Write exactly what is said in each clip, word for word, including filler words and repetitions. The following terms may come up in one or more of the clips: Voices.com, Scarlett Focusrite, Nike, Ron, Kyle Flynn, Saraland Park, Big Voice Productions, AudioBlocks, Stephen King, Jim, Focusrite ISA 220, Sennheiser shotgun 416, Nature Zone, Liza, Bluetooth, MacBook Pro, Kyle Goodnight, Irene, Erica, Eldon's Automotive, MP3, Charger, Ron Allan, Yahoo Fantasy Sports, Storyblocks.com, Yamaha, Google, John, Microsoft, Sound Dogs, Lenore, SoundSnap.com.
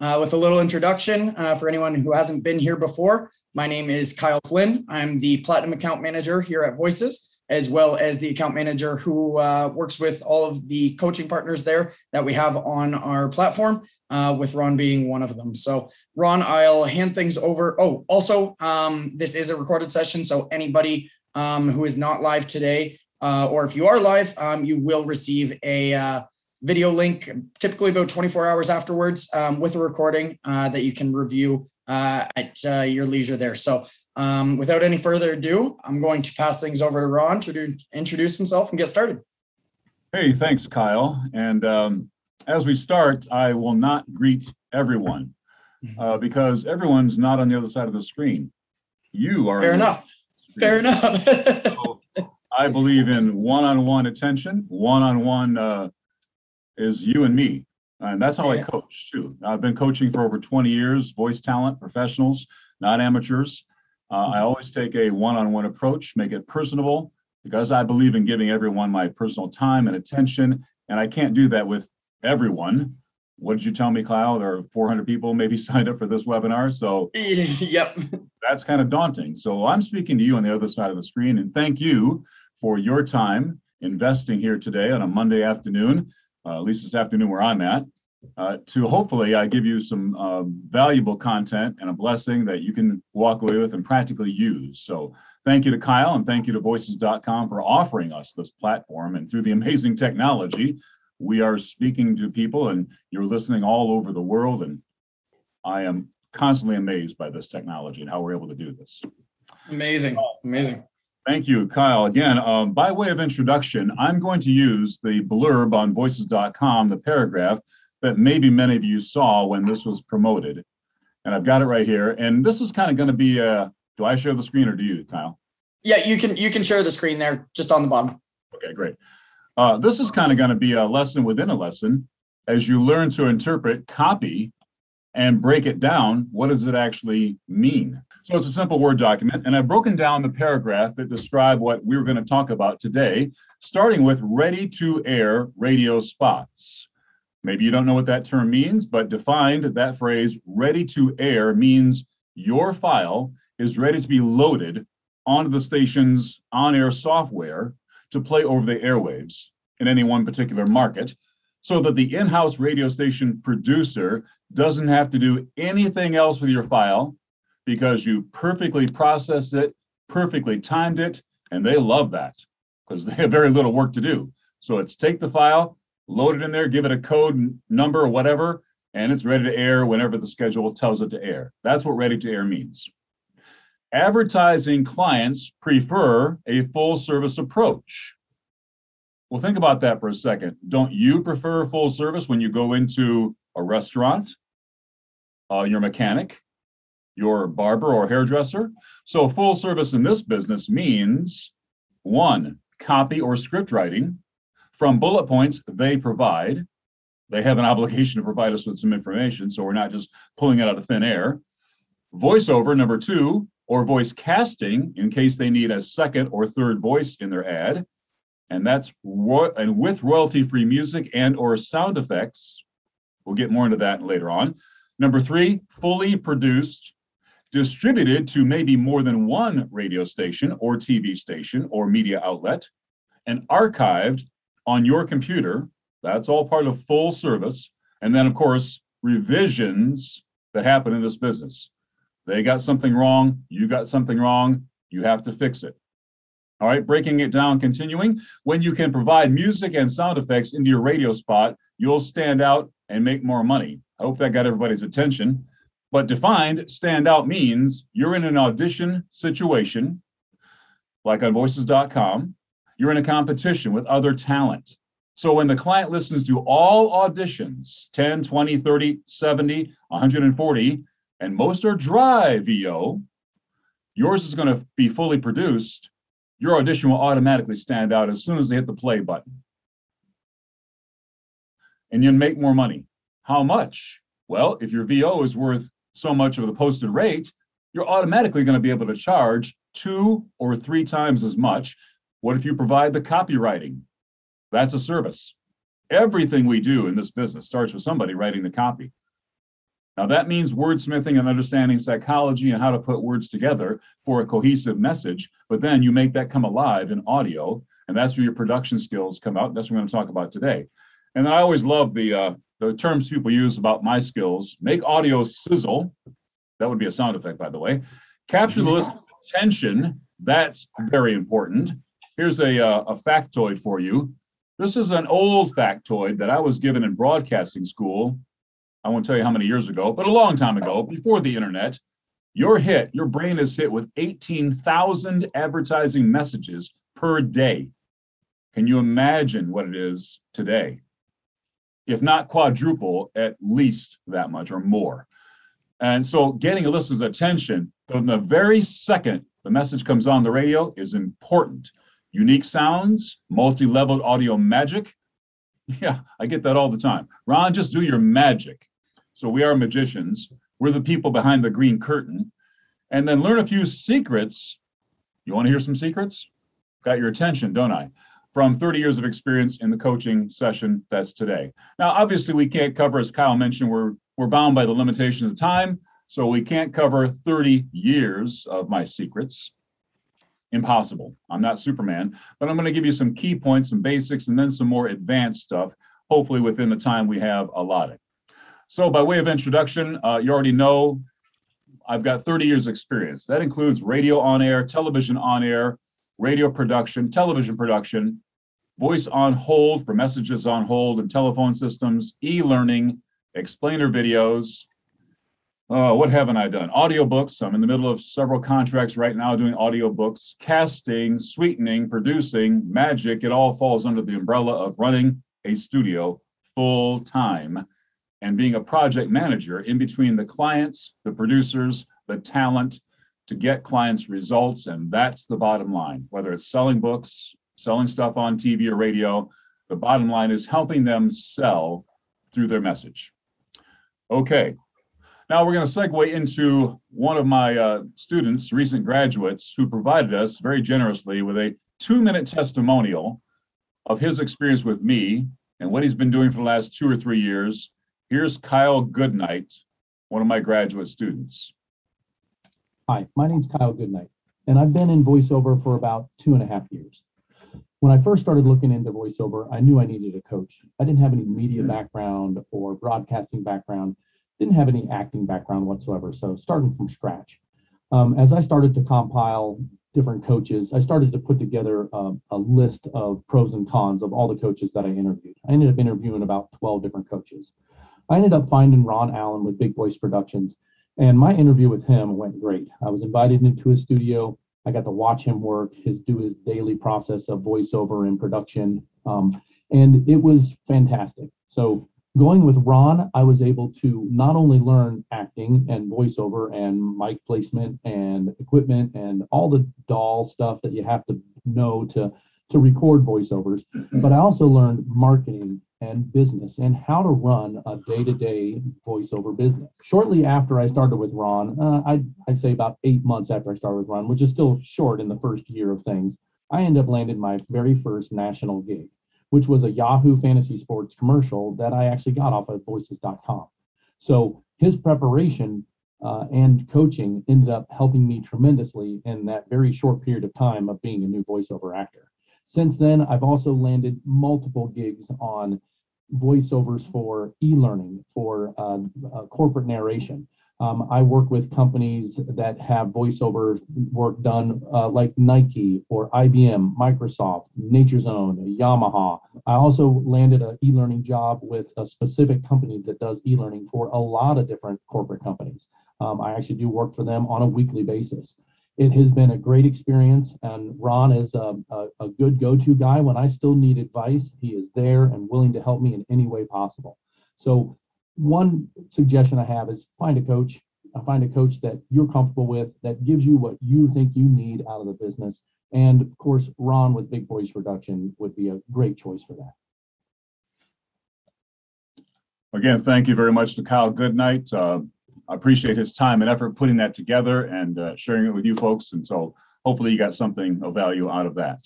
Uh, with a little introduction uh, for anyone who hasn't been here before, my name is Kyle Flynn. I'm the Platinum Account Manager here at Voices, as well as the account manager who uh, works with all of the coaching partners there that we have on our platform, uh, with Ron being one of them. So Ron, I'll hand things over. Oh, also, um, this is a recorded session, so anybody um, who is not live today, uh, or if you are live, um, you will receive a uh, video link, typically about twenty-four hours afterwards, um, with a recording uh, that you can review uh, at uh, your leisure there. So um, without any further ado, I'm going to pass things over to Ron to do, introduce himself and get started. Hey, thanks, Kyle. And um, as we start, I will not greet everyone uh, because everyone's not on the other side of the screen. You are. Fair enough. Fair enough. So I believe in one-on-one attention, one-on-one uh, is you and me. And that's how yeah. I coach too. I've been coaching for over twenty years, voice talent, professionals, not amateurs. Uh, I always take a one-on-one approach, make it personable, because I believe in giving everyone my personal time and attention. And I can't do that with everyone. What did you tell me, Kyle? There are four hundred people maybe signed up for this webinar. So yep, that's kind of daunting. So I'm speaking to you on the other side of the screen, and thank you for your time investing here today on a Monday afternoon. Uh, at least this afternoon where I'm at, uh, to hopefully I give you some uh, valuable content and a blessing that you can walk away with and practically use. So thank you to Kyle, and thank you to Voices dot com for offering us this platform. And through the amazing technology, we are speaking to people, and you're listening all over the world. And I am constantly amazed by this technology and how we're able to do this. Amazing, uh, amazing. Thank you, Kyle. Again, um, by way of introduction, I'm going to use the blurb on Voices dot com, the paragraph that maybe many of you saw when this was promoted. And I've got it right here. And this is kind of going to be, a, do I share the screen or do you, Kyle? Yeah, you can you can share the screen there, just on the bottom. Okay, great. Uh, this is kind of going to be a lesson within a lesson as you learn to interpret, copy, and break it down. What does it actually mean? So it's a simple Word document, and I've broken down the paragraph that describes what we were going to talk about today, starting with ready-to-air radio spots. Maybe you don't know what that term means, but defined that phrase, ready-to-air, means your file is ready to be loaded onto the station's on-air software to play over the airwaves in any one particular market, so that the in-house radio station producer doesn't have to do anything else with your file, because you perfectly processed it, perfectly timed it, and they love that because they have very little work to do. So it's take the file, load it in there, give it a code number or whatever, and it's ready to air whenever the schedule tells it to air. That's what ready to air means. Advertising clients prefer a full service approach. Well, think about that for a second. Don't you prefer full service when you go into a restaurant, uh, your mechanic, your barber or hairdresser? So full service in this business means, one, copy or script writing from bullet points they provide. They have an obligation to provide us with some information, so we're not just pulling it out of thin air. Voiceover, number two, or voice casting in case they need a second or third voice in their ad. And that's ro- and with royalty-free music and or sound effects. We'll get more into that later on. Number three, fully produced, distributed to maybe more than one radio station or T V station or media outlet, and archived on your computer. That's all part of full service. And then, of course, revisions that happen in this business. They got something wrong, you got something wrong, you have to fix it. All right, breaking it down, continuing. When you can provide music and sound effects into your radio spot, you'll stand out and make more money. I hope that got everybody's attention. But defined, stand out means you're in an audition situation, like on Voices dot com. You're in a competition with other talent. So when the client listens to all auditions, ten, twenty, thirty, seventy, one hundred forty, and most are dry V O, yours is going to be fully produced. Your audition will automatically stand out as soon as they hit the play button. And you'll make more money. How much? Well, if your V O is worth so much of the posted rate, you're automatically going to be able to charge two or three times as much. What if you provide the copywriting? That's a service. Everything we do in this business starts with somebody writing the copy. Now that means wordsmithing and understanding psychology and how to put words together for a cohesive message, but then you make that come alive in audio, and that's where your production skills come out. That's what we're going to talk about today. And I always love the uh, the terms people use about my skills. Make audio sizzle. That would be a sound effect, by the way. Capture the listener's attention. That's very important. Here's a, uh, a factoid for you. This is an old factoid that I was given in broadcasting school. I won't tell you how many years ago, but a long time ago, before the internet. You're hit, your brain is hit with eighteen thousand advertising messages per day. Can you imagine what it is today? If not quadruple, at least that much or more. And so getting a listener's attention from the very second the message comes on the radio is important. Unique sounds, multi-leveled audio magic. Yeah, I get that all the time. Ron, just do your magic. So we are magicians. We're the people behind the green curtain. And then learn a few secrets. You want to hear some secrets? Got your attention, don't I? From thirty years of experience in the coaching session, that's today. Now, obviously, we can't cover, as Kyle mentioned, we're we're bound by the limitations of time. So we can't cover thirty years of my secrets. Impossible. I'm not Superman, but I'm going to give you some key points, some basics, and then some more advanced stuff, hopefully within the time we have allotted. So by way of introduction, uh, you already know I've got thirty years experience. That includes radio on air, television on air, radio production, television production, voice on hold for messages on hold and telephone systems, e-learning, explainer videos. Oh, what haven't I done? Audiobooks. I'm in the middle of several contracts right now doing audiobooks, casting, sweetening, producing, magic. It all falls under the umbrella of running a studio full time and being a project manager in between the clients, the producers, the talent to get clients results. And that's the bottom line, whether it's selling books, selling stuff on T V or radio. The bottom line is helping them sell through their message. Okay. Now we're going to segue into one of my uh, students, recent graduates, who provided us very generously with a two-minute testimonial of his experience with me and what he's been doing for the last two or three years. Here's Kyle Goodnight, one of my graduate students. Hi, my name's Kyle Goodnight, and I've been in voiceover for about two and a half years. When I first started looking into voiceover, I knew I needed a coach. I didn't have any media background or broadcasting background. Didn't have any acting background whatsoever, so starting from scratch. Um, as I started to compile different coaches, I started to put together a, a list of pros and cons of all the coaches that I interviewed. I ended up interviewing about twelve different coaches. I ended up finding Ron Allan with Big Voice Productions, and my interview with him went great. I was invited into his studio. I got to watch him work, his do his daily process of voiceover and production, um, and it was fantastic. So going with Ron, I was able to not only learn acting and voiceover and mic placement and equipment and all the D A W stuff that you have to know to, to record voiceovers, but I also learned marketing and business and how to run a day-to-day voiceover business. Shortly after I started with Ron, uh, I'd, I'd say about eight months after I started with Ron, which is still short in the first year of things, I ended up landing my very first national gig, which was a Yahoo Fantasy Sports commercial that I actually got off of Voices dot com. So his preparation uh, and coaching ended up helping me tremendously in that very short period of time of being a new voiceover actor. Since then, I've also landed multiple gigs on voiceovers for e-learning, for uh, uh, corporate narration. Um, I work with companies that have voiceover work done uh, like Nike or I B M, Microsoft, Nature Zone, Yamaha. I also landed an e-learning job with a specific company that does e-learning for a lot of different corporate companies. Um, I actually do work for them on a weekly basis. It has been a great experience, and Ron is a, a, a good go-to guy. When I still need advice, he is there and willing to help me in any way possible. So one suggestion I have is find a coach. Find a coach that you're comfortable with, that gives you what you think you need out of the business. And of course, Ron with Big Voice Production would be a great choice for that. Again, thank you very much to Kyle Goodnight. Uh, I appreciate his time and effort putting that together and uh, sharing it with you folks. And so hopefully you got something of value out of that.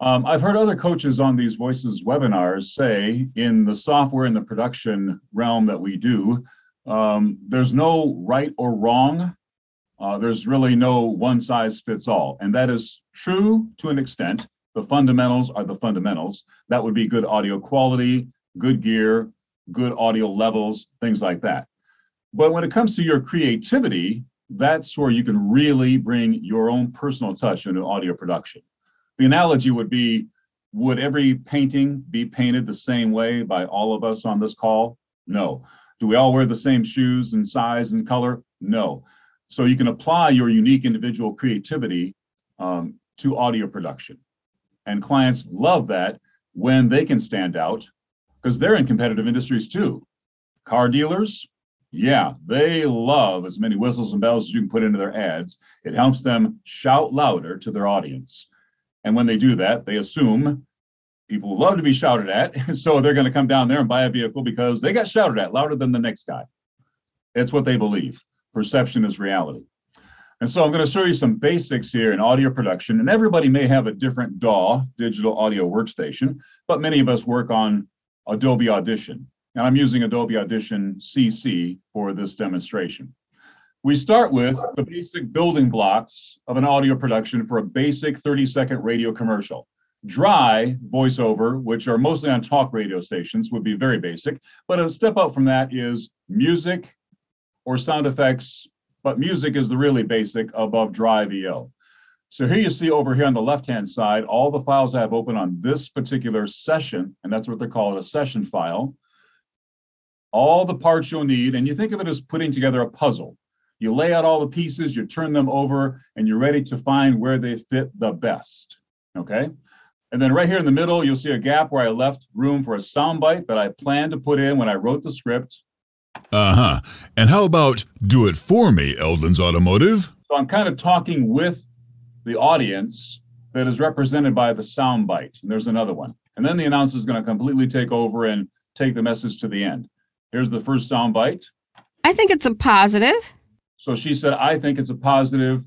Um, I've heard other coaches on these Voices webinars say in the software and the production realm that we do, Um, there's no right or wrong. Uh, there's really no one size fits all. And that is true to an extent. The fundamentals are the fundamentals. That would be good audio quality, good gear, good audio levels, things like that. But when it comes to your creativity, that's where you can really bring your own personal touch into audio production. The analogy would be, would every painting be painted the same way by all of us on this call? No. Do we all wear the same shoes and size and color? No. So you can apply your unique individual creativity um, to audio production. And clients love that when they can stand out, because they're in competitive industries too. Car dealers, yeah, they love as many whistles and bells as you can put into their ads. It helps them shout louder to their audience. And when they do that, they assume people love to be shouted at. So they're going to come down there and buy a vehicle because they got shouted at louder than the next guy. That's what they believe. Perception is reality. And so I'm going to show you some basics here in audio production. And everybody may have a different D A W, digital audio workstation, but many of us work on Adobe Audition. And I'm using Adobe Audition C C for this demonstration. We start with the basic building blocks of an audio production for a basic thirty second radio commercial. Dry voiceover, which are mostly on talk radio stations, would be very basic, but a step up from that is music or sound effects, but music is the really basic above dry V O. So here you see over here on the left-hand side, all the files I have open on this particular session, and that's what they're called, a session file. All the parts you'll need, and you think of it as putting together a puzzle. You lay out all the pieces, you turn them over, and you're ready to find where they fit the best, okay? And then right here in the middle, you'll see a gap where I left room for a soundbite that I planned to put in when I wrote the script. Uh-huh. And how about do it for me, Eldon's Automotive? So I'm kind of talking with the audience that is represented by the soundbite. And there's another one. And then the announcer is going to completely take over and take the message to the end. Here's the first soundbite. I think it's a positive. So she said, I think it's a positive.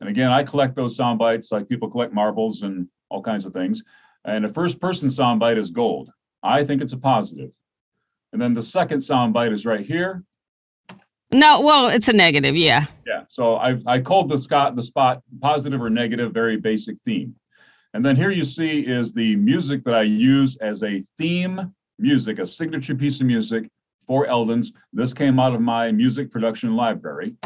And again, I collect those sound bites like people collect marbles and all kinds of things. And a first person sound bite is gold. I think it's a positive. And then the second sound bite is right here. No, well, it's a negative. Yeah. Yeah. So I, I called the spot, the spot positive or negative, very basic theme. And then here you see is the music that I use as a theme music, a signature piece of music for Eldon's. This came out of my music production library.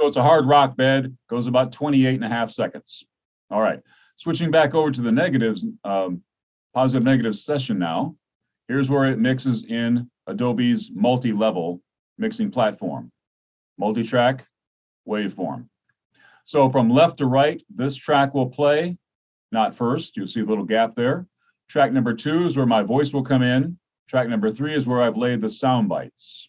So it's a hard rock bed, goes about twenty-eight and a half seconds. All right, switching back over to the negatives, um, positive negative session now. Here's where it mixes in Adobe's multi-level mixing platform, multi-track waveform. So from left to right, this track will play, not first, you'll see a little gap there. Track number two is where my voice will come in. Track number three is where I've laid the sound bites.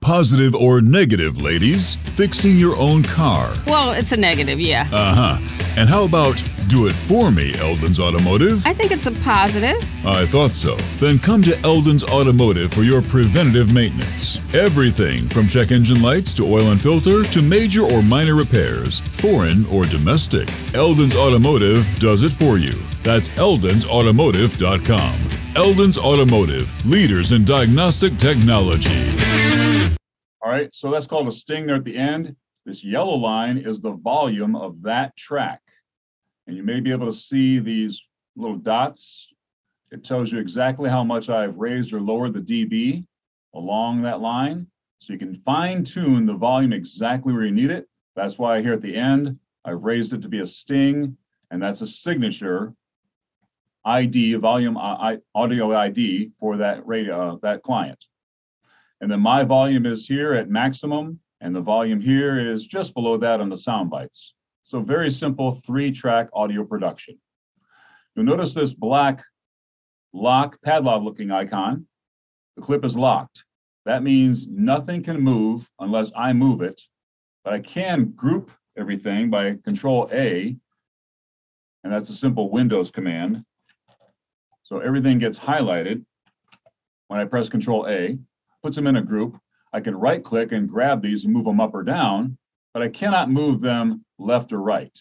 Positive or negative, ladies? Fixing your own car. Well, it's a negative, yeah. Uh-huh. And how about do it for me, Eldon's Automotive? I think it's a positive. I thought so. Then come to Eldon's Automotive for your preventative maintenance. Everything from check engine lights to oil and filter to major or minor repairs, foreign or domestic. Eldon's Automotive does it for you. That's Eldon's Automotive dot com. Eldon's Automotive, leaders in diagnostic technology. All right, so that's called a sting there at the end. This yellow line is the volume of that track. And you may be able to see these little dots. It tells you exactly how much I've raised or lowered the dB along that line. So you can fine tune the volume exactly where you need it. That's why here at the end, I've raised it to be a sting, and that's a signature I D, volume I, audio I D for that radio, uh, that client. And then my volume is here at maximum, and the volume here is just below that on the sound bites. So very simple three-track audio production. You'll notice this black lock padlock-looking icon. The clip is locked. That means nothing can move unless I move it, but I can group everything by Control A, and that's a simple Windows command. So everything gets highlighted when I press Control A, puts them in a group. I can right click and grab these and move them up or down, but I cannot move them left or right.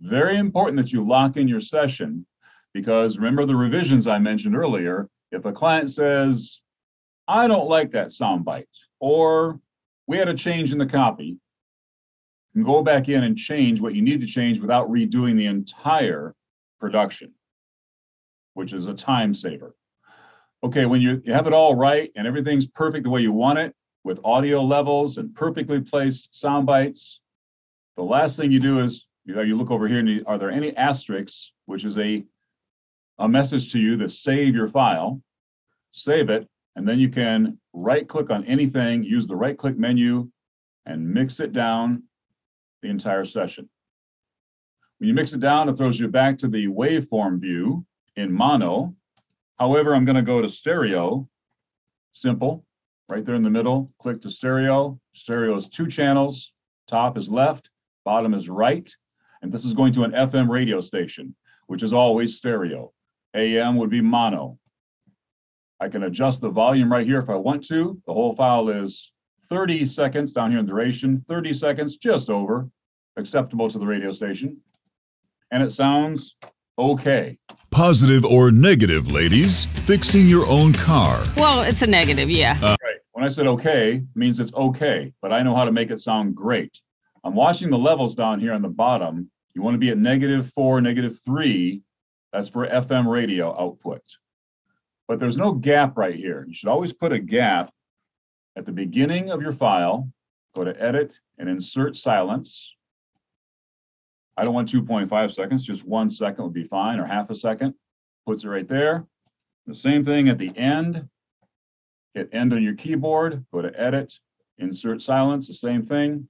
Very important that you lock in your session Because remember the revisions I mentioned earlier, if a client says, I don't like that sound bite, or we had a change in the copy, you can go back in and change what you need to change without redoing the entire production, which is a time saver. Okay, when you, you have it all right and everything's perfect the way you want it, with audio levels and perfectly placed sound bites, the last thing you do is you, know, you look over here and you, are there any asterisks, which is a a message to you to save your file, save it, and then you can right click on anything, use the right click menu and mix it down the entire session. When you mix it down, it throws you back to the waveform view in mono. However, I'm gonna go to stereo, simple, right there in the middle, click to stereo. Stereo is two channels, top is left, bottom is right. And this is going to an F M radio station, which is always stereo. A M would be mono. I can adjust the volume right here if I want to. The whole file is thirty seconds down here in duration, thirty seconds, just over, acceptable to the radio station. And it sounds okay. Positive or negative, ladies, fixing your own car. Well, it's a negative, yeah. Uh, right. When I said okay, it means it's okay, but I know how to make it sound great. I'm watching the levels down here on the bottom. You want to be at negative four, negative three. That's for F M radio output. But there's no gap right here. You should always put a gap at the beginning of your file. Go to edit and insert silence. I don't want two point five seconds, just one second would be fine, or half a second. Puts it right there. The same thing at the end. Hit end on your keyboard, go to edit, insert silence, the same thing,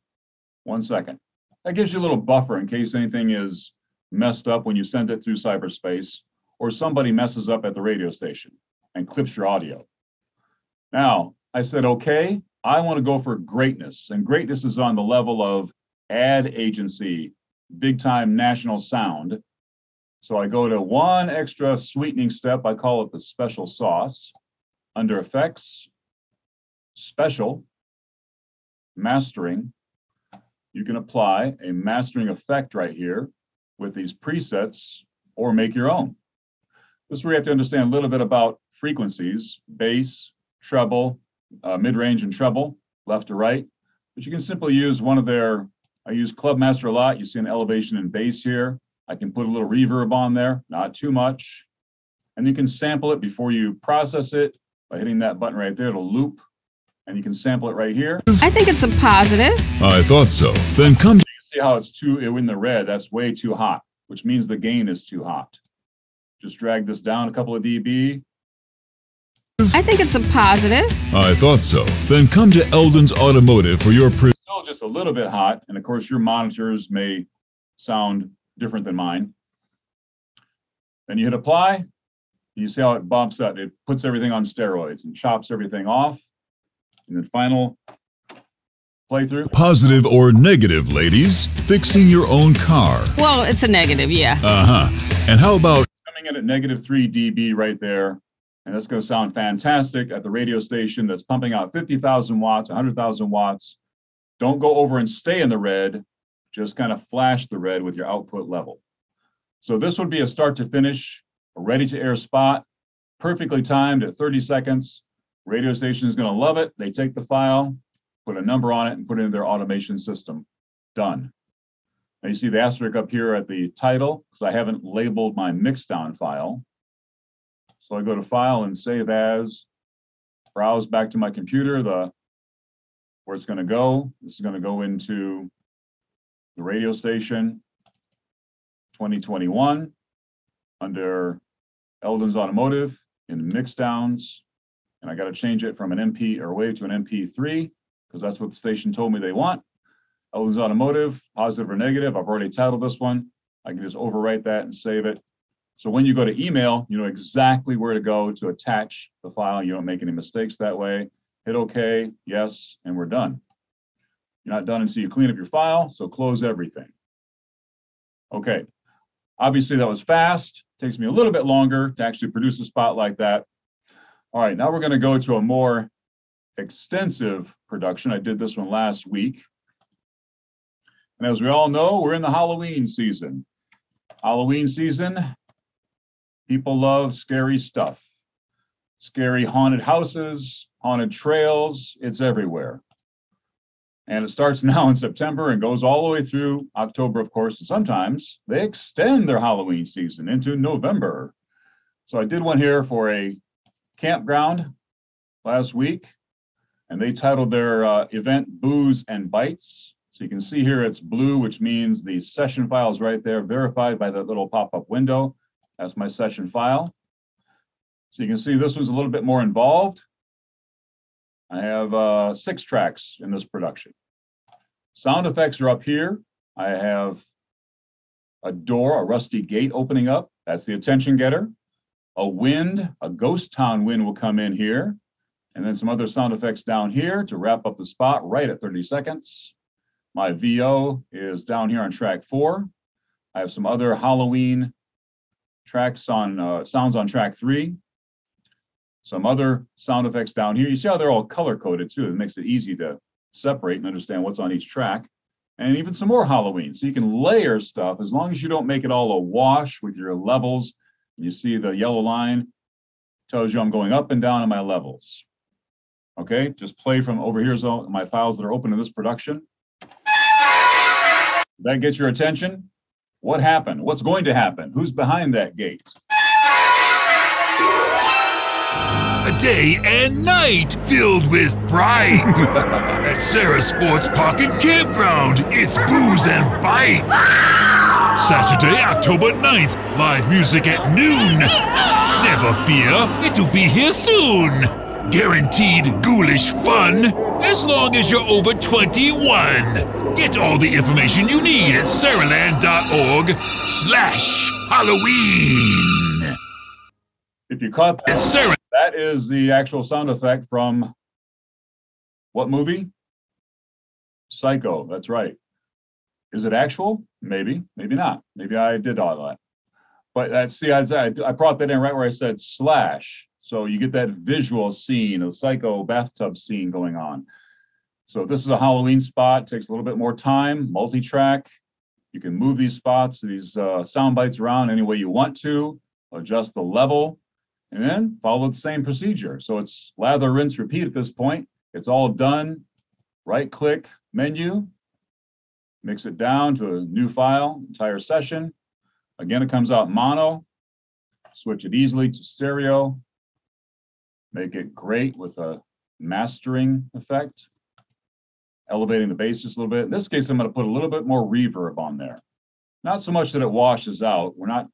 one second. That gives you a little buffer in case anything is messed up when you send it through cyberspace, or somebody messes up at the radio station and clips your audio. Now, I said, okay, I want to go for greatness, and greatness is on the level of ad agency, big time national sound. So I go to one extra sweetening step. I call it the special sauce. Under effects, special, mastering. You can apply a mastering effect right here with these presets or make your own. This is where you have to understand a little bit about frequencies, bass, treble, uh, mid-range and treble, left to right. But you can simply use one of their, I use Clubmaster a lot. You see an elevation in bass here. I can put a little reverb on there, not too much. And you can sample it before you process it by hitting that button right there to loop. And you can sample it right here. I think it's a positive. I thought so. Then come. You can see how it's too, in the red, that's way too hot, which means the gain is too hot. Just drag this down a couple of dB. I think it's a positive. I thought so. Then come to Eldon's Automotive for your pre. Still just a little bit hot. And of course, your monitors may sound different than mine. Then you hit apply. You see how it bumps up. It puts everything on steroids and chops everything off. And then final playthrough. Positive or negative, ladies, fixing your own car. Well, it's a negative, yeah. Uh-huh. And how about coming in at negative three dB right there? And that's going to sound fantastic at the radio station that's pumping out fifty thousand watts, one hundred thousand watts. Don't go over and stay in the red. Just kind of flash the red with your output level. So this would be a start to finish, a ready to air spot, perfectly timed at thirty seconds. Radio station is going to love it. They take the file, put a number on it, and put it in their automation system. Done. Now you see the asterisk up here at the title, because I haven't labeled my mixdown file. So I go to File and Save As, browse back to my computer, the where it's going to go. This is going to go into the radio station twenty twenty-one under Eldon's Automotive in Mixdowns. And I got to change it from an M P or wave to an M P three because that's what the station told me they want. Eldon's Automotive, positive or negative. I've already titled this one. I can just overwrite that and save it. So when you go to email, you know exactly where to go to attach the file. You don't make any mistakes that way. Hit OK, yes, and we're done. You're not done until you clean up your file, so close everything. Okay, obviously that was fast. Takes me a little bit longer to actually produce a spot like that. All right, now we're going to go to a more extensive production. I did this one last week. And as we all know, we're in the Halloween season. Halloween season People love scary stuff. Scary haunted houses, haunted trails, it's everywhere. And it starts now in September and goes all the way through October, of course, and sometimes they extend their Halloween season into November. So I did one here for a campground last week, and they titled their uh, event Booze and Bites. So you can see here it's blue, which means the session file is right there, verified by that little pop-up window. That's my session file. So you can see this one's a little bit more involved. I have uh, six tracks in this production. Sound effects are up here. I have a door, a rusty gate opening up. That's the attention getter. A wind, a ghost town wind will come in here. And then some other sound effects down here to wrap up the spot right at thirty seconds. My V O is down here on track four. I have some other Halloween tracks on, uh, sounds on track three. Some other sound effects down here. You see how they're all color-coded too. It makes it easy to separate and understand what's on each track. And even some more Halloween. So you can layer stuff as long as you don't make it all a wash with your levels. You see the yellow line tells you I'm going up and down in my levels. Okay, just play from over here. So my files that are open in this production. That gets your attention? What happened? What's going to happen? Who's behind that gate? A day and night filled with pride. At Sarah Sports Park and Campground, it's Booze and Bites. Saturday, October ninth, live music at noon. Never fear, it'll be here soon. Guaranteed ghoulish fun, as long as you're over twenty-one. Get all the information you need at Saraland.org slash Halloween. If you caught that, Sarah, that is the actual sound effect from what movie? Psycho, that's right. Is it actual? Maybe, maybe not. Maybe I did all that. But that's, see, I, I brought that in right where I said slash. So you get that visual scene, a Psycho bathtub scene going on. So this is a Halloween spot, takes a little bit more time, multi-track. You can move these spots, these uh, sound bites around any way you want to, adjust the level. And then follow the same procedure. So it's lather, rinse, repeat at this point. It's all done. Right click, menu, mix it down to a new file, entire session. Again, it comes out mono. Switch it easily to stereo. Make it great with a mastering effect. Elevating the bass just a little bit. In this case, I'm going to put a little bit more reverb on there. Not so much that it washes out. We're not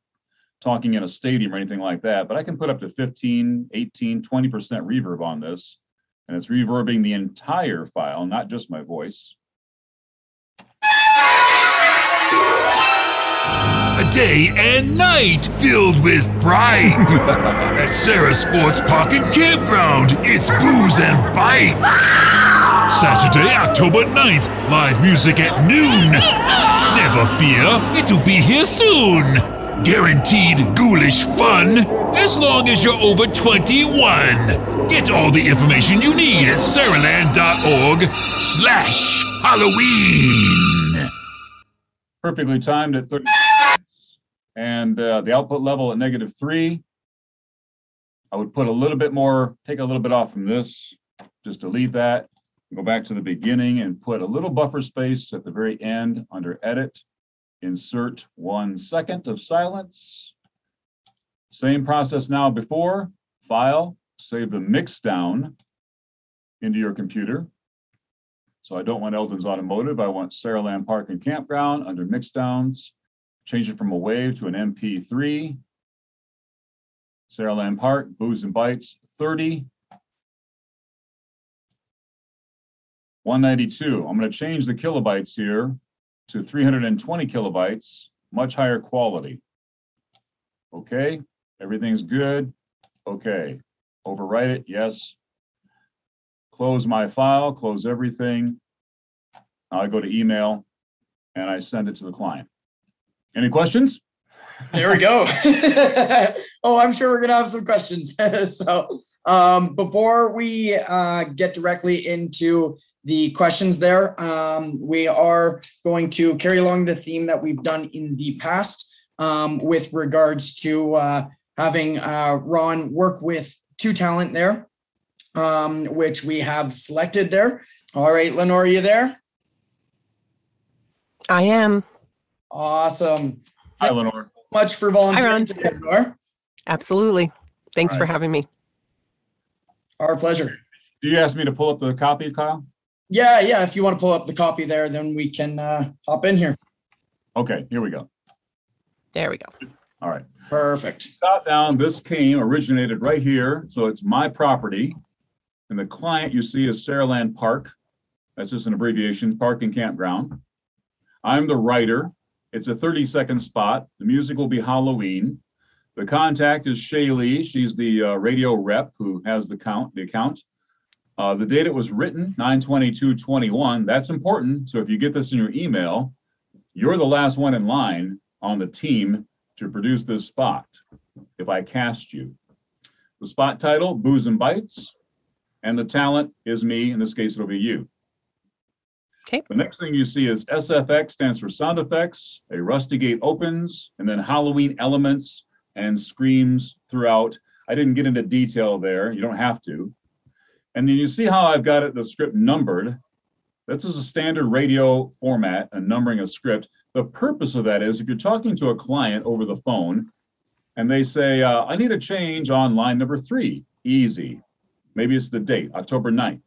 talking in a stadium or anything like that, but I can put up to fifteen, eighteen, twenty percent reverb on this, and it's reverbing the entire file, not just my voice. A day and night filled with pride. At Sarah Sports Park and Campground, it's Booze and Bites. Saturday, October ninth, live music at noon. Never fear, it'll be here soon. Guaranteed ghoulish fun, as long as you're over twenty-one. Get all the information you need at Saraland.org slash Halloween. Perfectly timed at thirty seconds. And uh, the output level at negative three. I would put a little bit more, take a little bit off from this, just delete that, go back to the beginning and put a little buffer space at the very end under edit. Insert one second of silence. Same process now before. File, save the mix down into your computer. So I don't want Eldon's Automotive. I want Saraland Park and Campground under mix downs. Change it from a wave to an M P three. Saraland Park, Booze and Bites, thirty. one ninety-two. I'm going to change the kilobytes here to three hundred twenty kilobytes, much higher quality. Okay, everything's good. Okay, overwrite it, yes. Close my file, close everything. Now I go to email and I send it to the client. Any questions? There we go. Oh, I'm sure we're gonna have some questions. So um, before we uh, get directly into the questions there, um, we are going to carry along the theme that we've done in the past um, with regards to uh, having uh, Ron work with two talent there, um, which we have selected there. All right, Lenore, are you there? I am. Awesome. Hi, Lenore. So much for volunteering today, Lenore. Absolutely. Thanks right. for having me. Our pleasure. Do you ask me to pull up the copy, Kyle? Yeah, yeah. If you want to pull up the copy there, then we can uh, hop in here. Okay, here we go. There we go. All right. Perfect. Top down, this came, originated right here. So it's my property. And the client you see is Saraland Park. That's just an abbreviation, park and campground. I'm the writer. It's a thirty second spot. The music will be Halloween. The contact is Shaylee. She's the uh, radio rep who has the count, the account. Uh, the date it was written, nine twenty-two twenty-one. That's important. So if you get this in your email, you're the last one in line on the team to produce this spot if I cast you. The spot title, Booze and Bites, and the talent is me. In this case, it'll be you. Okay. The next thing you see is S F X, stands for sound effects, a rusty gate opens, and then Halloween elements and screams throughout. I didn't get into detail there. You don't have to. And then you see how I've got it, the script numbered. This is a standard radio format, a numbering of script. The purpose of that is if you're talking to a client over the phone and they say, uh, I need a change on line number three, easy. Maybe it's the date, October ninth.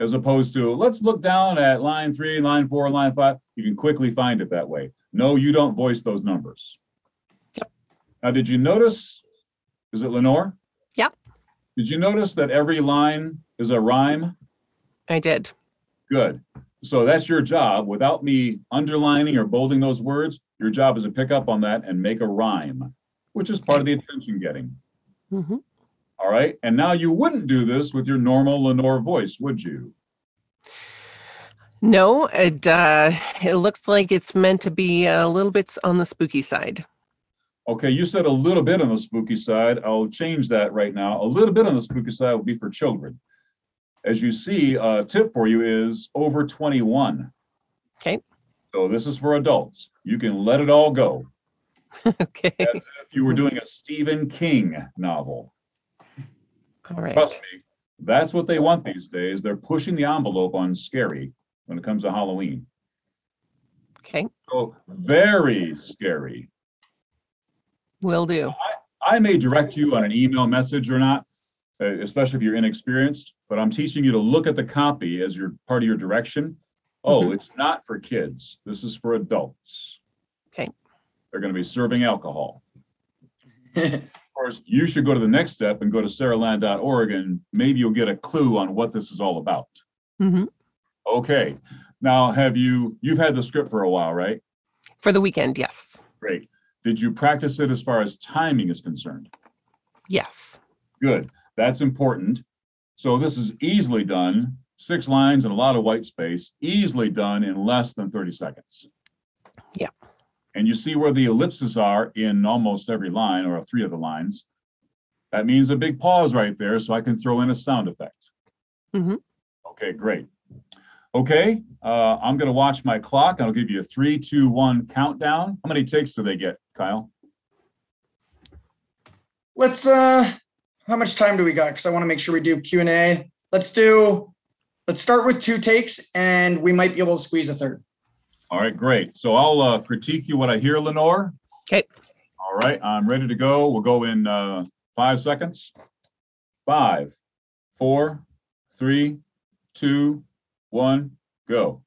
As opposed to, let's look down at line three, line four, line five. You can quickly find it that way. No, you don't voice those numbers. Yep. Now, did you notice, is it Lenore? Yep. Did you notice that every line is a rhyme? I did. Good. So that's your job. Without me underlining or bolding those words, your job is to pick up on that and make a rhyme, which is part okay. of the attention getting. Mm-hmm. All right. And now you wouldn't do this with your normal Lenore voice, would you? No, it, uh, it looks like it's meant to be a little bit on the spooky side. Okay. You said a little bit on the spooky side. I'll change that right now. A little bit on the spooky side will be for children. As you see, a tip for you is over twenty-one. Okay. So this is for adults. You can let it all go. Okay. As if you were doing a Stephen King novel. All right. Trust me, that's what they want these days. They're pushing the envelope on scary when it comes to Halloween. Okay. So very scary. Will do. I, I may direct you on an email message or not, especially if you're inexperienced, but I'm teaching you to look at the copy as your part of your direction. Oh, mm-hmm. It's not for kids. This is for adults. Okay. They're going to be serving alcohol. Of course, you should go to the next step and go to saraland dot org, and maybe you'll get a clue on what this is all about. Mm-hmm. Okay. Now, have you, you've had the script for a while, right? For the weekend, yes. Great. Did you practice it as far as timing is concerned? Yes. Good. That's important. So this is easily done. Six lines and a lot of white space. Easily done in less than thirty seconds. Yeah. And you see where the ellipses are in almost every line or three of the lines. That means a big pause right there, so I can throw in a sound effect. Mm-hmm. Okay, great. Okay, uh, I'm gonna watch my clock. I'll give you a three, two, one countdown. How many takes do they get, Kyle? Let's, uh, how much time do we got? Because I wanna make sure we do Q and A. Let's do, let's start with two takes and we might be able to squeeze a third. All right, great. So I'll uh, critique you what I hear, Lenore. Okay. All right, I'm ready to go. We'll go in uh, five seconds. Five, four, three, two, one, go.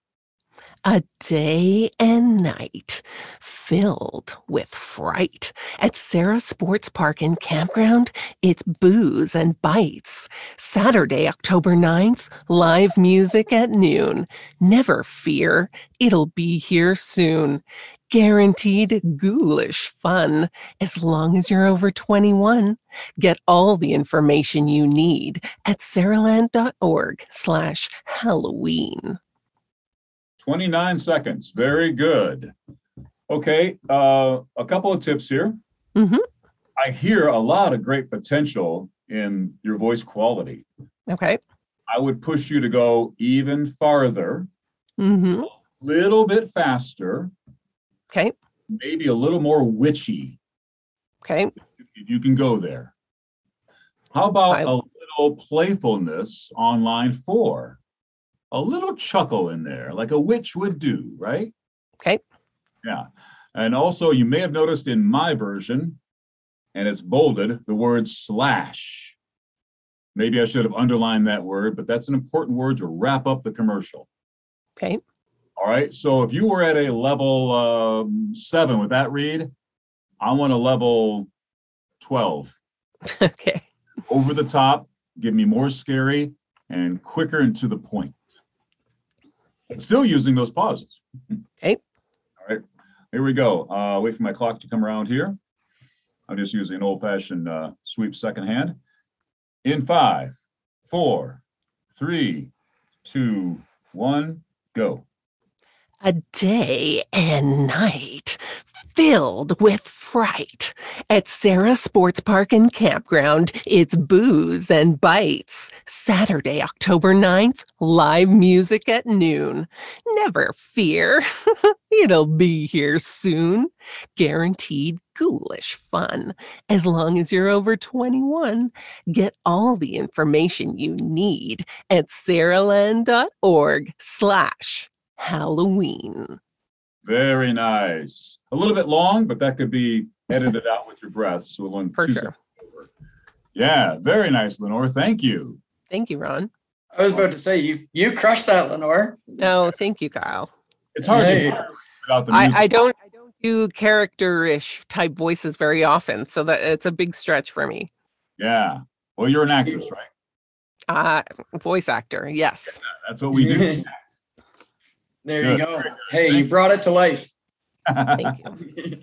A day and night filled with fright. At Sarah Sports Park and Campground, it's booze and bites. Saturday, October ninth, live music at noon. Never fear, it'll be here soon. Guaranteed ghoulish fun as long as you're over twenty-one. Get all the information you need at saraland.org slash Halloween. twenty-nine seconds. Very good. Okay, uh, a couple of tips here. Mm-hmm. I hear a lot of great potential in your voice quality. Okay. I would push you to go even farther, mm-hmm. a little bit faster. Okay. Maybe a little more witchy. Okay. You if you can go there. How about I... a little playfulness on line four? A little chuckle in there, like a witch would do, right? Okay. Yeah. And also, you may have noticed in my version, and it's bolded, the word slash. Maybe I should have underlined that word, but that's an important word to wrap up the commercial. Okay. All right. So if you were at a level um, seven with that read, I want a level twelve. Okay. Over the top, give me more scary and quicker and to the point. Still using those pauses. Okay. All right. Here we go. Uh, wait for my clock to come around here. I'm just using an old-fashioned uh, sweep second hand. In five, four, three, two, one, go. A day and night filled with fright. At Sarah Sports Park and Campground, it's booze and bites. Saturday, October ninth, live music at noon. Never fear, it'll be here soon. Guaranteed ghoulish fun. As long as you're over twenty-one, get all the information you need at saraland.org slash Halloween. Very nice. A little bit long, but that could be edited out with your breath. So we'll learn for sure. Over. Yeah, very nice, Lenore. Thank you. Thank you, Ron. I was about to say, you you crushed that, Lenore. No, thank you, Kyle. It's hard hey. to hear without the music. I, I don't I don't do character-ish type voices very often, so that it's a big stretch for me. Yeah. Well, you're an actress, right? Uh, voice actor, yes. Yeah, that's what we do. There Good. you go. Hey, you brought it to life. Thank you.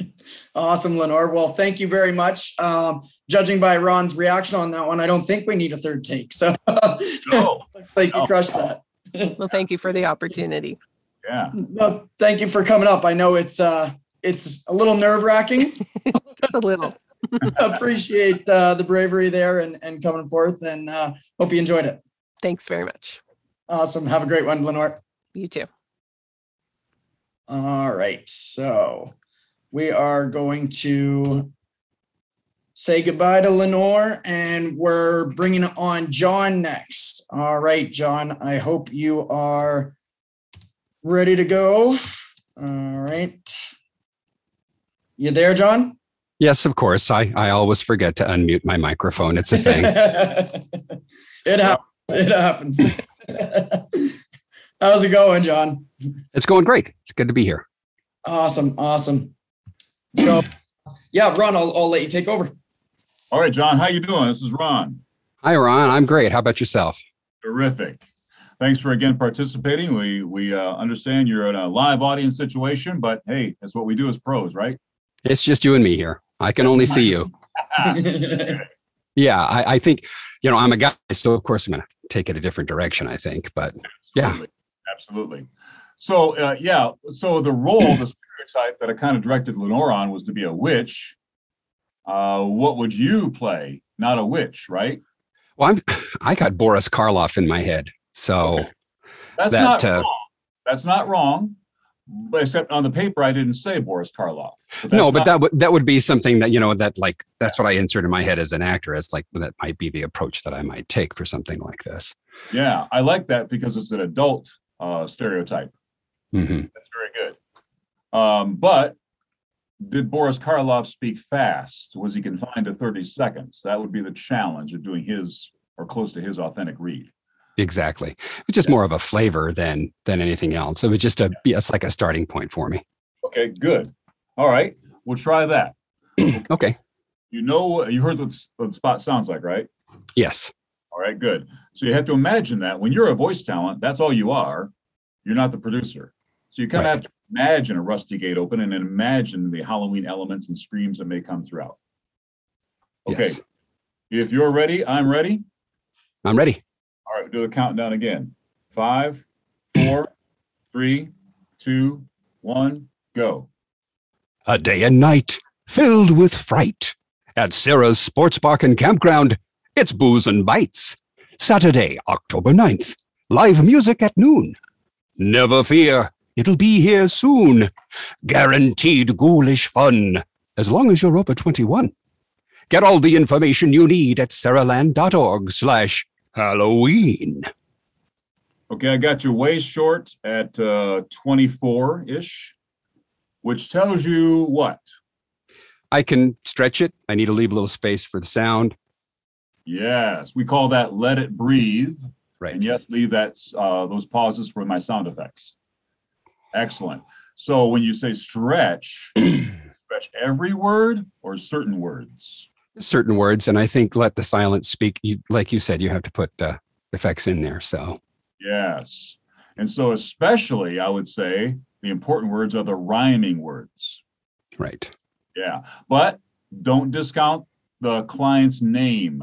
Awesome, Lenore. Well, thank you very much. Um, judging by Ron's reaction on that one, I don't think we need a third take. So no. Looks like no. you crushed that. Well, thank you for the opportunity. Yeah. Well, thank you for coming up. I know it's uh, it's a little nerve-wracking. Just a little. Appreciate uh, the bravery there and, and coming forth, and uh, hope you enjoyed it. Thanks very much. Awesome. Have a great one, Lenore. You too. All right, so we are going to say goodbye to Lenore, and we're bringing on John next. All right, John, I hope you are ready to go. All right. You there, John? Yes, of course. I, I always forget to unmute my microphone. It's a thing. It happens. It happens. How's it going, John? It's going great. It's good to be here. Awesome. Awesome. So, yeah, Ron, I'll, I'll let you take over. All right, John. How you doing? This is Ron. Hi, Ron. I'm great. How about yourself? Terrific. Thanks for, again, participating. We we uh, understand you're in a live audience situation, but, hey, that's what we do as pros, right? It's just you and me here. I can only see you. Yeah, I, I think, you know, I'm a guy, so, of course, I'm going to take it a different direction, I think, but, yeah. Absolutely. So, uh, yeah, so the role, the stereotype that I kind of directed Lenore on was to be a witch. Uh, what would you play? Not a witch, right? Well, I'm, I got Boris Karloff in my head. So okay. That's that, not uh, wrong. That's not wrong. But except on the paper, I didn't say Boris Karloff. But no, but not, that, would, that would be something that, you know, that like, that's what I insert in my head as an actor, as like, that might be the approach that I might take for something like this. Yeah, I like that because it's an adult uh, stereotype. Mm-hmm. That's very good. Um, but did Boris Karloff speak fast? Was he confined to thirty seconds? That would be the challenge of doing his or close to his authentic read. Exactly. It was just yeah. more of a flavor than than anything else. It was just a yeah. it's like a starting point for me. Okay, good. All right, we'll try that. Okay. You know, you heard what the spot sounds like, right? Yes. All right, good. So you have to imagine that when you're a voice talent, that's all you are. You're not the producer. So you kind right. of have to imagine a rusty gate open and imagine the Halloween elements and screams that may come throughout. Okay. Yes. If you're ready, I'm ready. I'm ready. All right, we'll do the countdown again. Five, four, three, two, one, go. A day and night filled with fright at Sarah's Sports Park and Campground. It's booze and bites. Saturday, October ninth. Live music at noon. Never fear, it'll be here soon. Guaranteed ghoulish fun, as long as you're over twenty-one. Get all the information you need at Saraland.org slash Halloween. Okay, I got your waist short at uh, twenty-four-ish, which tells you what? I can stretch it. I need to leave a little space for the sound. Yes, we call that let it breathe. Right. And yes, leave that, uh, those pauses for my sound effects. Excellent. So when you say stretch, stretch every word or certain words? Certain words, and I think let the silence speak. You, like you said, you have to put uh, effects in there, so... Yes. And so especially, I would say, the important words are the rhyming words. Right. Yeah. But don't discount the client's name.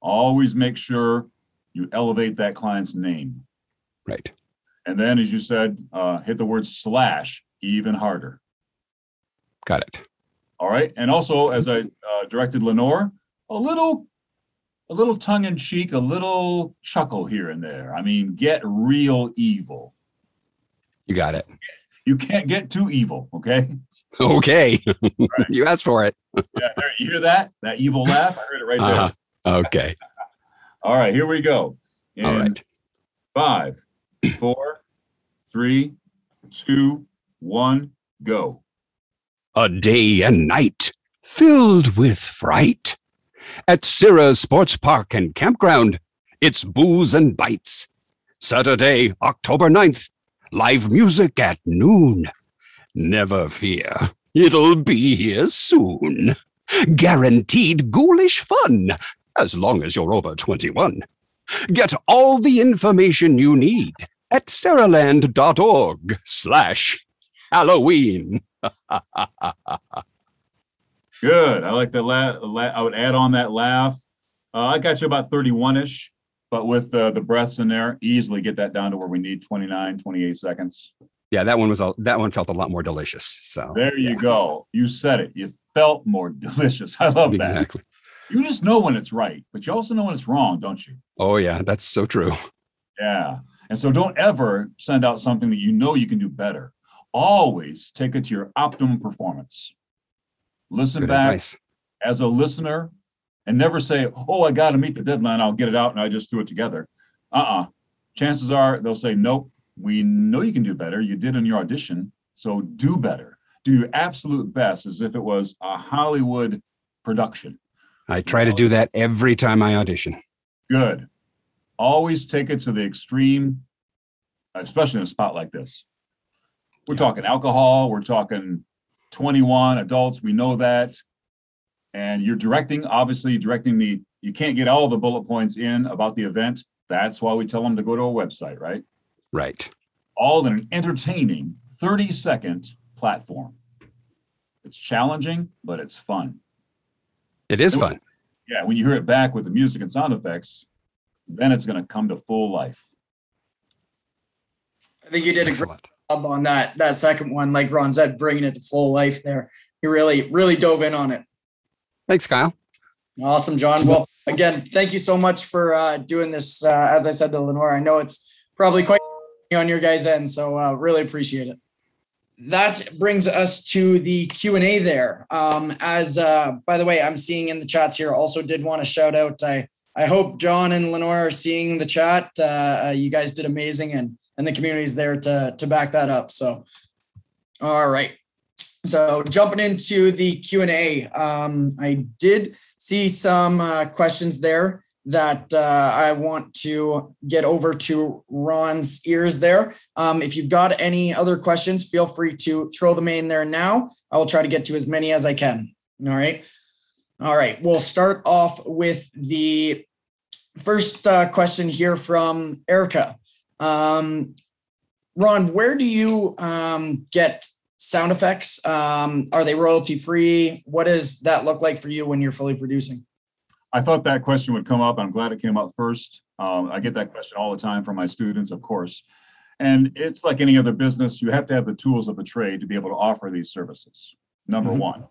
Always make sure you elevate that client's name. Right. And then, as you said, uh, hit the word slash even harder. Got it. All right. And also, as I uh, directed Lenore, a little... A little tongue in cheek, a little chuckle here and there. I mean, get real evil. You got it. You can't get too evil, okay? Okay. Right. You asked for it. Yeah, there, you hear that? That evil laugh? I heard it right uh-huh. there. Okay. All right, here we go. In All right. Five, four, three, two, one, go. A day and night filled with fright. At Syrah's Sports Park and Campground, it's booze and bites. Saturday, October ninth, live music at noon. Never fear, it'll be here soon. Guaranteed ghoulish fun, as long as you're over twenty-one. Get all the information you need at Saraland.org slash Halloween. Good. I like that. La- la- I would add on that laugh. Uh, I got you about thirty-one-ish, but with uh, the breaths in there, easily get that down to where we need twenty-nine, twenty-eight seconds. Yeah, that one was a, that one felt a lot more delicious. So there you yeah. go. You said it. You felt more delicious. I love that. Exactly. You just know when it's right, but you also know when it's wrong, don't you? Oh yeah, that's so true. Yeah, and so don't ever send out something that you know you can do better. Always take it to your optimum performance. Listen Good back advice. As a listener and never say, oh, I got to meet the deadline. I'll get it out and I just threw it together. Uh-uh. Chances are they'll say, nope, we know you can do better. You did in your audition. So do better. Do your absolute best as if it was a Hollywood production. I try to do that every time I audition. Good. Always take it to the extreme, especially in a spot like this. We're yeah. talking alcohol. We're talking... twenty-one adults, we know that. And you're directing, obviously directing the, you can't get all the bullet points in about the event. That's why we tell them to go to a website, right? Right. All in an entertaining thirty second platform. It's challenging, but it's fun. It is and fun. When, yeah. When you hear it back with the music and sound effects, then it's going to come to full life. I think you did a great job on that, that second one. Like Ron said, bringing it to full life there. You really, really dove in on it. Thanks, Kyle. Awesome, John. Well, again, thank you so much for uh, doing this. Uh, as I said to Lenore, I know it's probably quite on your guys' end, so uh, really appreciate it. That brings us to the Q and A there. Um, as, uh, by the way, I'm seeing in the chats here, also did want to shout out, I, I hope John and Lenore are seeing the chat. Uh, you guys did amazing, and and the community's there to, to back that up. So, all right. So jumping into the Q and A, um, I did see some uh, questions there that uh, I want to get over to Ron's ears there. Um, if you've got any other questions, feel free to throw them in there now. I will try to get to as many as I can. All right. All right. We'll start off with the first uh, question here from Erica. Um, Ron, where do you um, get sound effects? Um, are they royalty free? What does that look like for you when you're fully producing? I thought that question would come up. I'm glad it came up first. Um, I get that question all the time from my students, of course. And it's like any other business. You have to have the tools of the trade to be able to offer these services, number mm-hmm. one.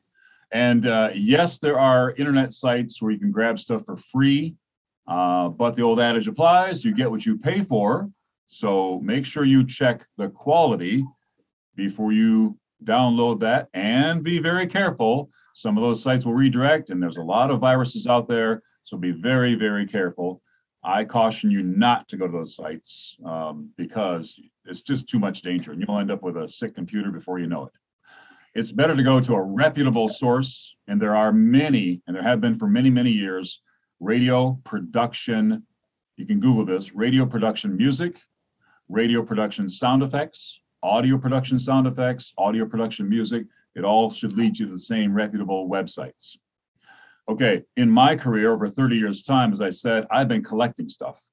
And uh, yes, there are internet sites where you can grab stuff for free. Uh, but the old adage applies, you get what you pay for. So make sure you check the quality before you download that, and be very careful. Some of those sites will redirect, and there's a lot of viruses out there, so be very, very careful. I caution you not to go to those sites um, because it's just too much danger, and you'll end up with a sick computer before you know it. It's better to go to a reputable source, and there are many, and there have been for many, many years, radio production, you can Google this, radio production music, radio production sound effects, audio production sound effects, audio production music, it all should lead you to the same reputable websites. Okay, in my career, over thirty years' time, as I said, I've been collecting stuff.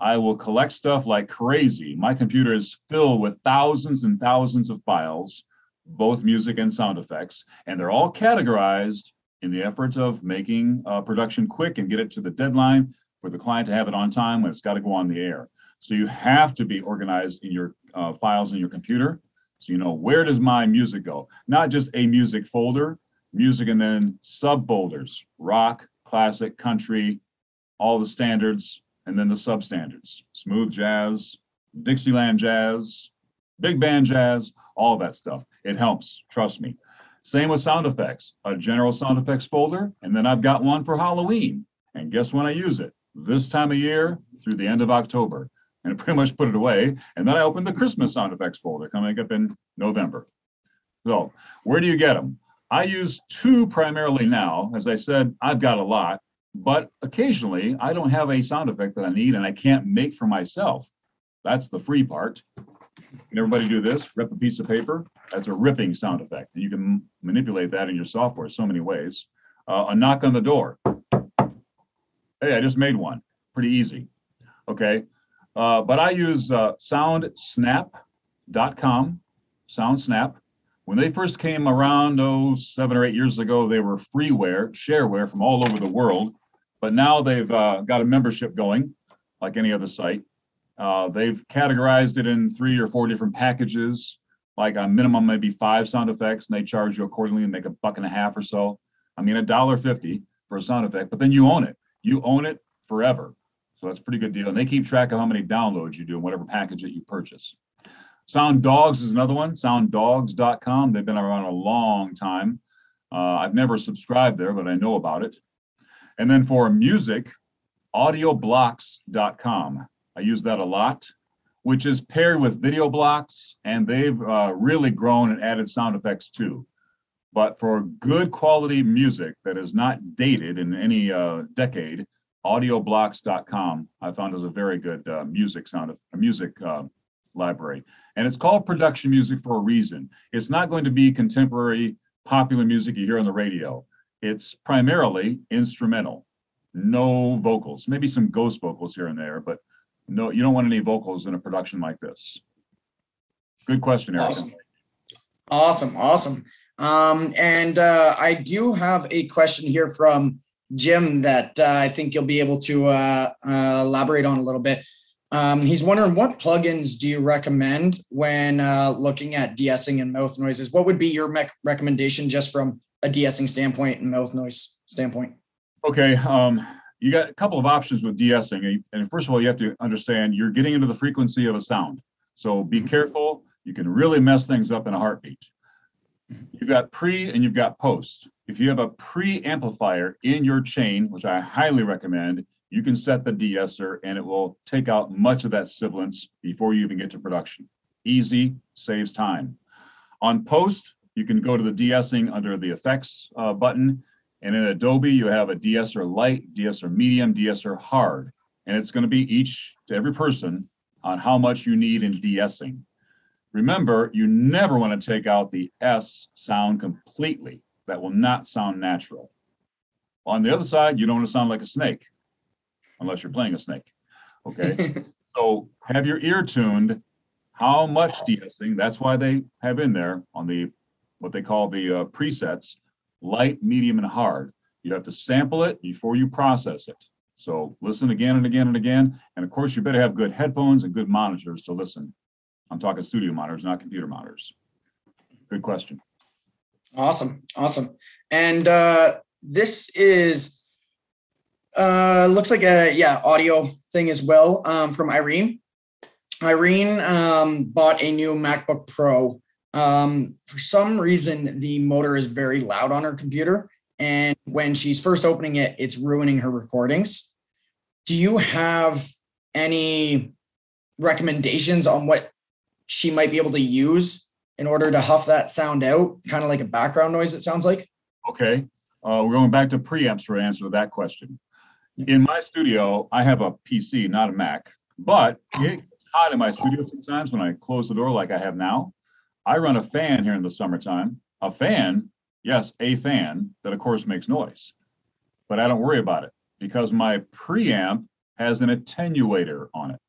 I will collect stuff like crazy. My computer is filled with thousands and thousands of files, both music and sound effects, and they're all categorized in the effort of making uh, production quick and get it to the deadline for the client to have it on time when it's got to go on the air. So you have to be organized in your uh, files in your computer. So you know, where does my music go? Not just a music folder, music and then subfolders, rock, classic, country, all the standards, and then the substandards, smooth jazz, Dixieland jazz, big band jazz, all that stuff. It helps, trust me. Same with sound effects, a general sound effects folder, and then I've got one for Halloween. And guess when I use it? This time of year through the end of October. And I pretty much put it away. And then I open the Christmas sound effects folder coming up in November. So where do you get them? I use two primarily now. As I said, I've got a lot, but occasionally I don't have a sound effect that I need and I can't make for myself. That's the free part. Can everybody do this? Rip a piece of paper. That's a ripping sound effect. You can manipulate that in your software so many ways. Uh, a knock on the door. Hey, I just made one. Pretty easy. Okay. Uh, but I use uh, Sound Snap dot com, SoundSnap. When they first came around, oh, seven or eight years ago, they were freeware, shareware from all over the world. But now they've uh, got a membership going, like any other site. Uh, they've categorized it in three or four different packages, like a minimum maybe five sound effects, and they charge you accordingly and make a buck and a half or so. I mean, a dollar fifty for a sound effect, but then you own it. You own it forever. So that's a pretty good deal. And they keep track of how many downloads you do in whatever package that you purchase. Sound Dogs is another one, Sound Dogs dot com. They've been around a long time. Uh, I've never subscribed there, but I know about it. And then for music, Audio Blocks dot com. I use that a lot, which is paired with VideoBlocks, and they've uh, really grown and added sound effects too. But for good quality music that is not dated in any uh, decade, Audio Blocks dot com I found is a very good uh, music sound of music uh, library, and it's called production music for a reason. It's not going to be contemporary popular music you hear on the radio. It's primarily instrumental, no vocals, maybe some ghost vocals here and there, but no, you don't want any vocals in a production like this. Good question, Erica. Awesome, awesome. awesome. Um, and uh, I do have a question here from Jim that uh, I think you'll be able to uh, uh, elaborate on a little bit. Um, he's wondering, what plugins do you recommend when uh, looking at de-essing and mouth noises? What would be your me- recommendation just from a de-essing standpoint and mouth noise standpoint? Okay, um, you got a couple of options with de-essing. And first of all, you have to understand you're getting into the frequency of a sound. So be careful. You can really mess things up in a heartbeat. You've got pre and you've got post. If you have a pre-amplifier in your chain, which I highly recommend, you can set the de-esser and it will take out much of that sibilance before you even get to production. Easy, saves time. On post, you can go to the de-essing under the effects uh, button. And in Adobe, you have a de-esser light, de-esser medium, de-esser hard. And it's going to be each to every person on how much you need in de-essing. Remember, you never want to take out the S sound completely. That will not sound natural. On the other side, you don't want to sound like a snake, unless you're playing a snake, okay? So have your ear tuned, how much de-essing, that's why they have in there on the, what they call the uh, presets, light, medium, and hard. You have to sample it before you process it. So listen again and again and again. And of course, you better have good headphones and good monitors to listen. I'm talking studio monitors, not computer monitors. Good question. Awesome. Awesome. And uh, this is, uh, looks like a, yeah, audio thing as well um, from Irene. Irene um, bought a new MacBook Pro Um, for some reason, the motor is very loud on her computer, and when she's first opening it, it's ruining her recordings. Do you have any recommendations on what she might be able to use in order to huff that sound out, kind of like a background noise, it sounds like? Okay, uh, we're going back to preamps for an answer to that question. In my studio, I have a P C, not a Mac, but it gets hot in my studio sometimes when I close the door like I have now. I run a fan here in the summertime, a fan, yes, a fan that of course makes noise, but I don't worry about it because my preamp has an attenuator on it,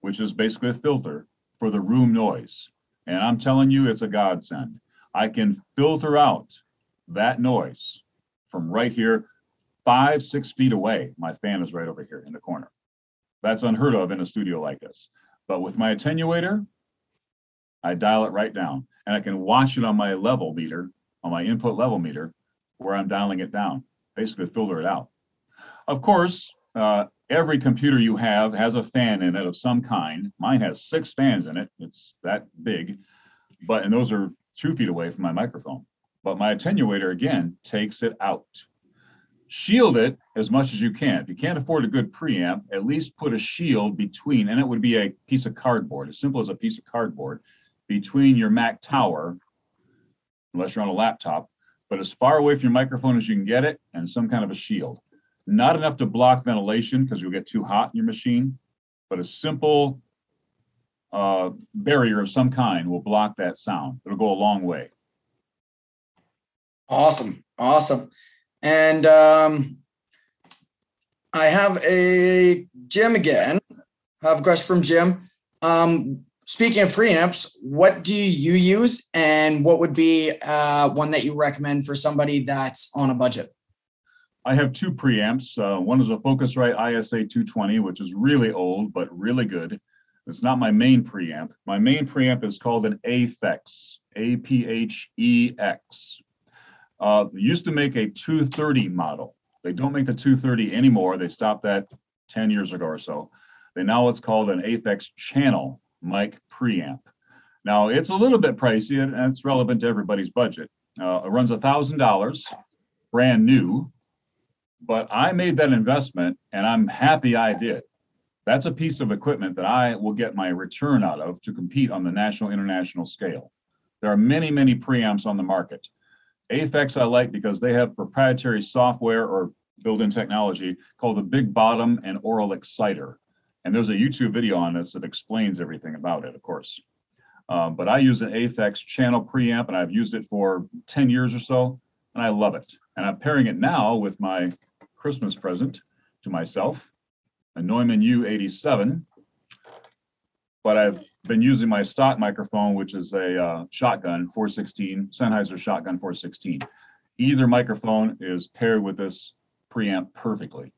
which is basically a filter for the room noise. And I'm telling you, it's a godsend. I can filter out that noise from right here, five, six feet away. My fan is right over here in the corner. That's unheard of in a studio like this. But with my attenuator, I dial it right down, and I can watch it on my level meter, on my input level meter, where I'm dialing it down, basically filter it out. Of course, uh, every computer you have has a fan in it of some kind. Mine has six fans in it. It's that big, but and those are two feet away from my microphone. But my attenuator, again, takes it out. Shield it as much as you can. If you can't afford a good preamp, at least put a shield between, and it would be a piece of cardboard, as simple as a piece of cardboard, between your Mac tower, unless you're on a laptop, but as far away from your microphone as you can get it, and some kind of a shield. Not enough to block ventilation because you'll get too hot in your machine, but a simple uh, barrier of some kind will block that sound. It'll go a long way. Awesome, awesome. And um, I have a Jim again. I have a question from Jim. Um, Speaking of preamps, what do you use, and what would be uh, one that you recommend for somebody that's on a budget? I have two preamps. Uh, one is a Focusrite I S A two twenty, which is really old, but really good. It's not my main preamp. My main preamp is called an Aphex, A P H E X. Uh, they used to make a two thirty model. They don't make the two thirty anymore. They stopped that ten years ago or so. They now it's called an Aphex channel mic preamp. Now it's a little bit pricey, and it's relevant to everybody's budget. Uh, it runs a thousand dollars, brand new, but I made that investment, and I'm happy I did. That's a piece of equipment that I will get my return out of to compete on the national, international scale. There are many, many preamps on the market. Aphex I like because they have proprietary software or built-in technology called the Big Bottom and Oral Exciter. And there's a YouTube video on this that explains everything about it, of course. Um, but I use an Aphex channel preamp, and I've used it for ten years or so, and I love it. And I'm pairing it now with my Christmas present to myself, a Neumann U eighty-seven. But I've been using my stock microphone, which is a uh, shotgun four sixteen, Sennheiser shotgun four sixteen. Either microphone is paired with this preamp perfectly.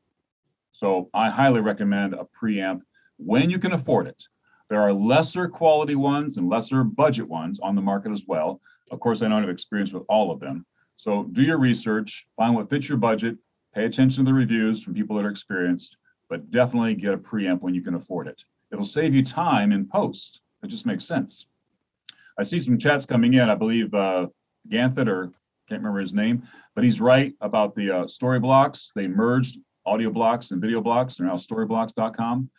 So I highly recommend a preamp when you can afford it. There are lesser quality ones and lesser budget ones on the market as well. Of course, I don't have experience with all of them. So do your research, find what fits your budget, pay attention to the reviews from people that are experienced, but definitely get a preamp when you can afford it. It'll save you time in post. It just makes sense. I see some chats coming in. I believe uh, Ganthet, or can't remember his name, but he's right about the uh, Storyblocks. They merged AudioBlocks and VideoBlocks, and now Storyblocks dot com.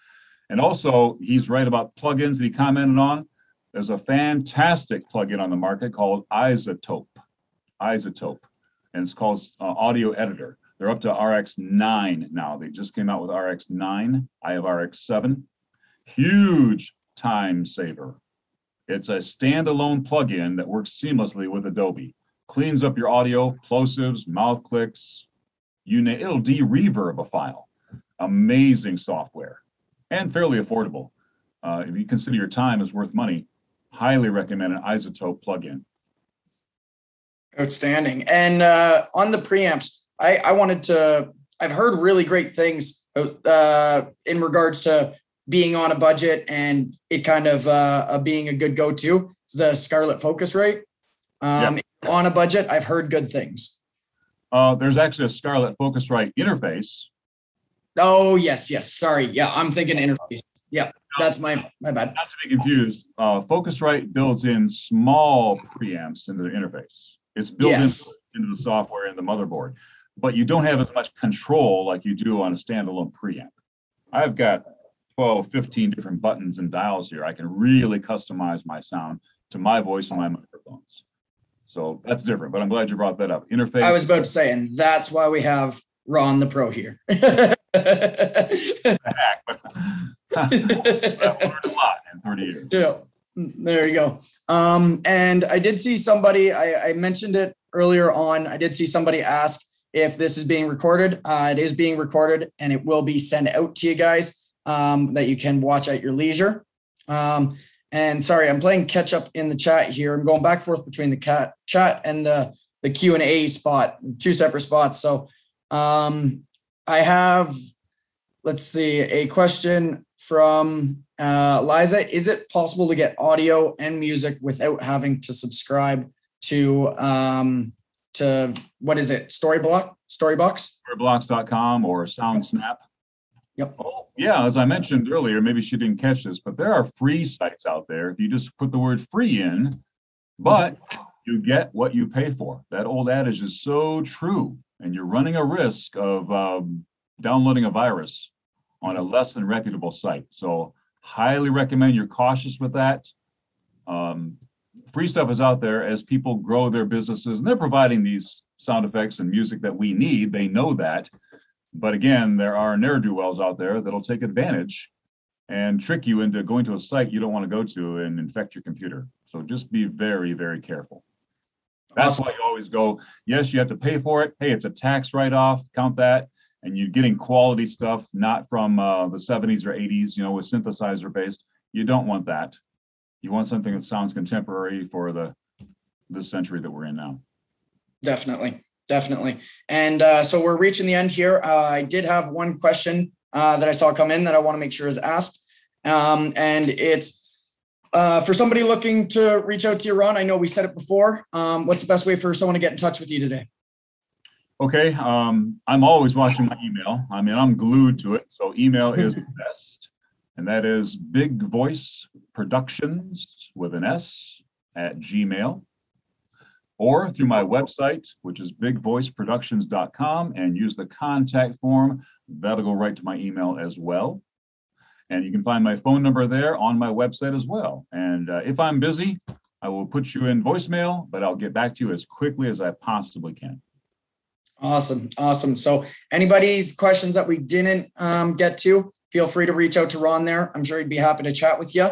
And also, he's right about plugins that he commented on. There's a fantastic plugin on the market called iZotope, iZotope, and it's called uh, Audio Editor. They're up to R X nine now. They just came out with R X nine. I have R X seven. Huge time saver. It's a standalone plugin that works seamlessly with Adobe. Cleans up your audio, plosives, mouth clicks, you know, it'll de-reverb a file. Amazing software and fairly affordable. Uh, if you consider your time is worth money, highly recommend an iZotope plugin. Outstanding. And uh, on the preamps, I, I wanted to, I've heard really great things uh, in regards to being on a budget and it kind of uh, being a good go-to. It's the Scarlett Focusrite. Um, yeah. On a budget, I've heard good things. Uh, there's actually a Scarlett Focusrite interface. Oh, yes, yes. Sorry. Yeah, I'm thinking interface. Yeah, that's my my bad. Not to be confused, uh, Focusrite builds in small preamps into the interface. It's built yes. in, into the software and the motherboard, but you don't have as much control like you do on a standalone preamp. I've got twelve, fifteen different buttons and dials here. I can really customize my sound to my voice and my microphones. So that's different, but I'm glad you brought that up. Interface. I was about to say, and that's why we have Ron the Pro here. Heck, but I've learned a lot in thirty years. Yeah, there you go. Um, and I did see somebody, I, I mentioned it earlier on, I did see somebody ask if this is being recorded. Uh, it is being recorded and it will be sent out to you guys um, that you can watch at your leisure. Um, and sorry, I'm playing catch up in the chat here. I'm going back and forth between the cat chat and the, the Q and A spot, two separate spots. So um, I have... Let's see, a question from uh, Liza. Is it possible to get audio and music without having to subscribe to, um, to what is it, Storyblock, Storyblocks? Storyblocks dot com or SoundSnap. Yep. Oh, yeah, as I mentioned earlier, maybe she didn't catch this, but there are free sites out there. If you just put the word free in, but you get what you pay for. That old adage is so true, and you're running a risk of um, downloading a virus on a less than reputable site. So highly recommend you're cautious with that. Um, free stuff is out there as people grow their businesses, and they're providing these sound effects and music that we need. They know that. But again, there are ne'er-do-wells out there that'll take advantage and trick you into going to a site you don't want to go to and infect your computer. So just be very, very careful. That's awesome. Why you always go, yes, you have to pay for it. Hey, it's a tax write-off, count that. And you're getting quality stuff, not from uh, the seventies or eighties, you know, with synthesizer based. You don't want that. You want something that sounds contemporary for the this century that we're in now. Definitely, definitely. And uh, so we're reaching the end here. Uh, I did have one question uh, that I saw come in that I want to make sure is asked. Um, and it's uh, for somebody looking to reach out to you, Ron. I know we said it before. Um, what's the best way for someone to get in touch with you today? Okay, um, I'm always watching my email. I mean, I'm glued to it. So email is the best. And that is Big Voice Productions with an S at Gmail. Or through my website, which is big voice productions dot com, and use the contact form. That'll go right to my email as well. And you can find my phone number there on my website as well. And uh, if I'm busy, I will put you in voicemail, but I'll get back to you as quickly as I possibly can. Awesome. Awesome. So anybody's questions that we didn't um, get to, feel free to reach out to Ron there. I'm sure he'd be happy to chat with you.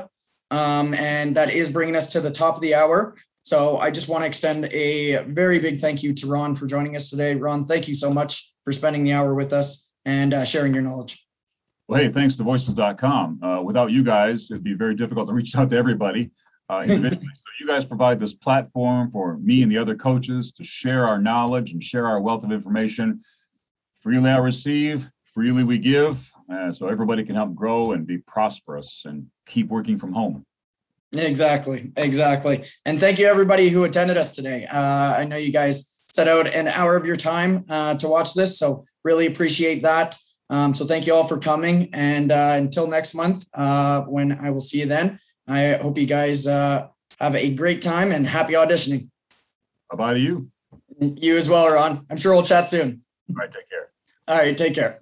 Um, and that is bringing us to the top of the hour. So I just want to extend a very big thank you to Ron for joining us today. Ron, thank you so much for spending the hour with us and uh, sharing your knowledge. Well, hey, thanks to Voices dot com. Uh, without you guys, it'd be very difficult to reach out to everybody uh, individually. You guys provide this platform for me and the other coaches to share our knowledge and share our wealth of information. Freely I receive, freely we give, uh, so everybody can help grow and be prosperous and keep working from home. Exactly, exactly. And thank you everybody who attended us today. Uh, I know you guys set out an hour of your time uh, to watch this, so really appreciate that. Um, so thank you all for coming. And uh, until next month, uh, when I will see you then, I hope you guys uh, have a great time and happy auditioning. Bye-bye to you. You as well, Ron. I'm sure we'll chat soon. All right, take care. All right, take care.